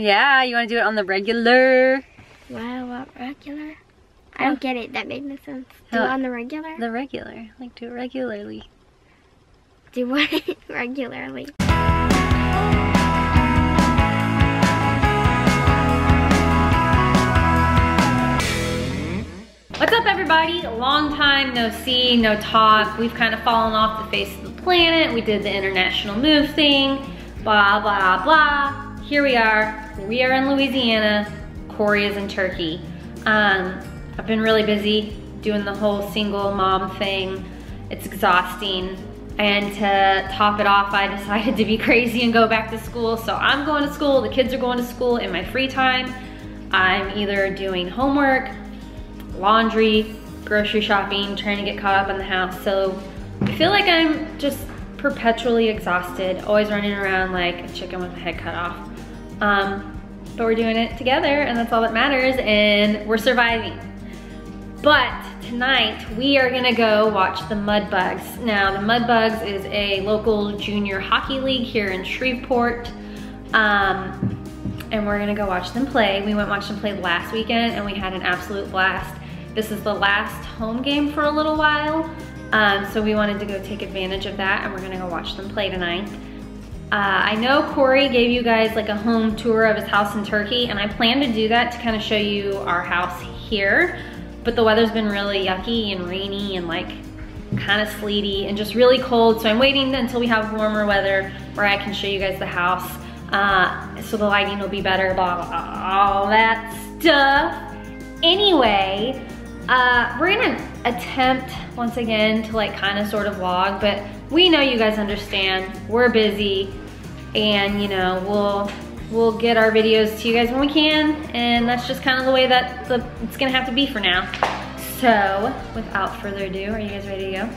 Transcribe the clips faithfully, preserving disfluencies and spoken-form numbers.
Yeah, you want to do it on the regular? Wow, what, regular? I don't get it. That made no sense. Do no, it on the regular? The regular. Like, do it regularly. Do what regularly? What's up, everybody? Long time no see, no talk. We've kind of fallen off the face of the planet. We did the international move thing, blah, blah, blah. Here we are. We are in Louisiana. Corey is in Turkey. Um, I've been really busy doing the whole single mom thing. It's exhausting. And to top it off, I decided to be crazy and go back to school. So I'm going to school, the kids are going to school. In my free time, I'm either doing homework, laundry, grocery shopping, trying to get caught up in the house. So I feel like I'm just perpetually exhausted, always running around like a chicken with a head cut off. Um, but we're doing it together, and that's all that matters, and we're surviving. But tonight, we are gonna go watch the Mudbugs. Now, the Mudbugs is a local junior hockey league here in Shreveport, um, and we're gonna go watch them play. We went and watched them play last weekend, and we had an absolute blast. This is the last home game for a little while, um, so we wanted to go take advantage of that, and we're gonna go watch them play tonight. Uh, I know Corey gave you guys like a home tour of his house in Turkey, and I plan to do that to kind of show you our house here, but the weather's been really yucky and rainy and like kind of sleety and just really cold, so I'm waiting until we have warmer weather where I can show you guys the house, uh, so the lighting will be better, blah, blah, blah, all that stuff. Anyway, uh, we're gonna attempt once again to like kind of sort of vlog, but we know you guys understand, we're busy, and you know, we'll we'll get our videos to you guys when we can, and that's just kind of the way that the, it's gonna have to be for now. So, without further ado, are you guys ready to go?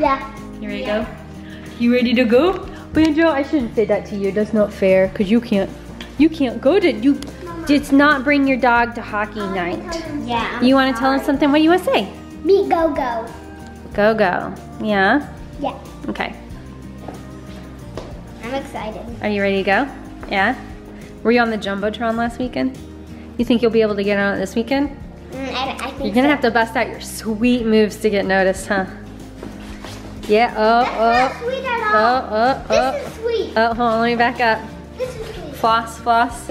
Yeah. You ready yeah. to go? You ready to go? Banjo, I shouldn't say that to you, that's not fair, because you can't, you can't go to, you Mama. Did not bring your dog to hockey I night. Yeah. You want to tell us something? What do you want to say? Me go go. Go go, yeah? Yeah. Okay. I'm excited. Are you ready to go? Yeah? Were you on the Jumbotron last weekend? You think you'll be able to get on it this weekend? Mm, I, I think You're gonna so. have to bust out your sweet moves to get noticed, huh? Yeah, oh, That's oh. That's not sweet at all. Oh, oh, oh. This is sweet. Oh, hold on, let me back up. This is sweet. Floss, floss.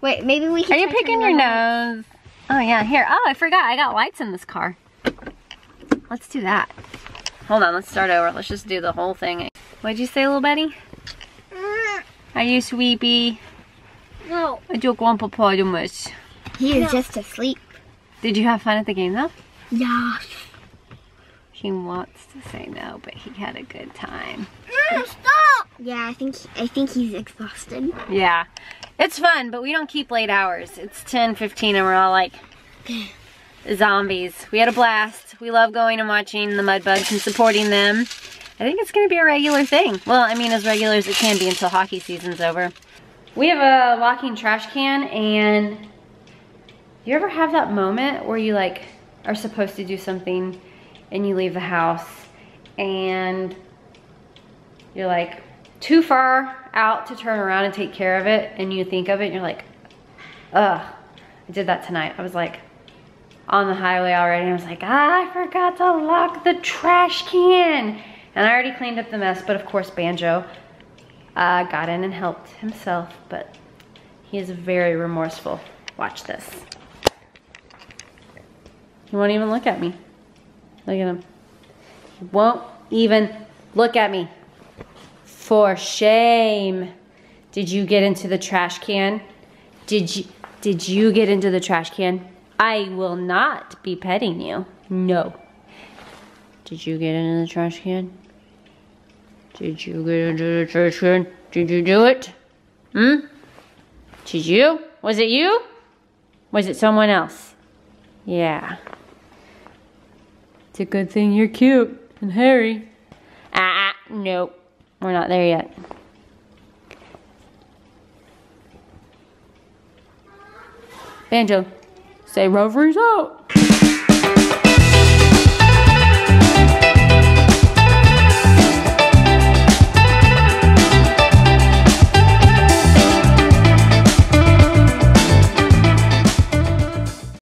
Wait, maybe we can. Are you picking your nose? Oh yeah, here. Oh, I forgot. I got lights in this car. Let's do that. Hold on, let's start over. Let's just do the whole thing. What'd you say, little Betty? Mm. Are you sleepy? No. I don't want to play too much. He is no. just asleep. Did you have fun at the game though? Yeah. He wants to say no, but he had a good time. Mm, stop! Yeah, I think I think he's exhausted. Yeah. It's fun, but we don't keep late hours. It's ten fifteen and we're all like zombies. We had a blast. We love going and watching the Mudbugs and supporting them. I think it's going to be a regular thing. Well, I mean, as regular as it can be until hockey season's over. We have a walking trash can, and You ever have that moment where you like are supposed to do something and you leave the house and you're like too far out to turn around and take care of it, and you think of it and you're like, ugh, I did that tonight. I was like on the highway already and I was like, ah, I forgot to lock the trash can. And I already cleaned up the mess, but of course Banjo uh, got in and helped himself, but he is very remorseful. Watch this. He won't even look at me. Look at him. He won't even look at me. For shame. Did you get into the trash can? Did you, did you get into the trash can? I will not be petting you. No. Did you get into the trash can? Did you get into the trash can? Did you do it? Hmm? Did you? Was it you? Was it someone else? Yeah. It's a good thing you're cute and hairy. Ah, nope. We're not there yet. Banjo, say Rover's out.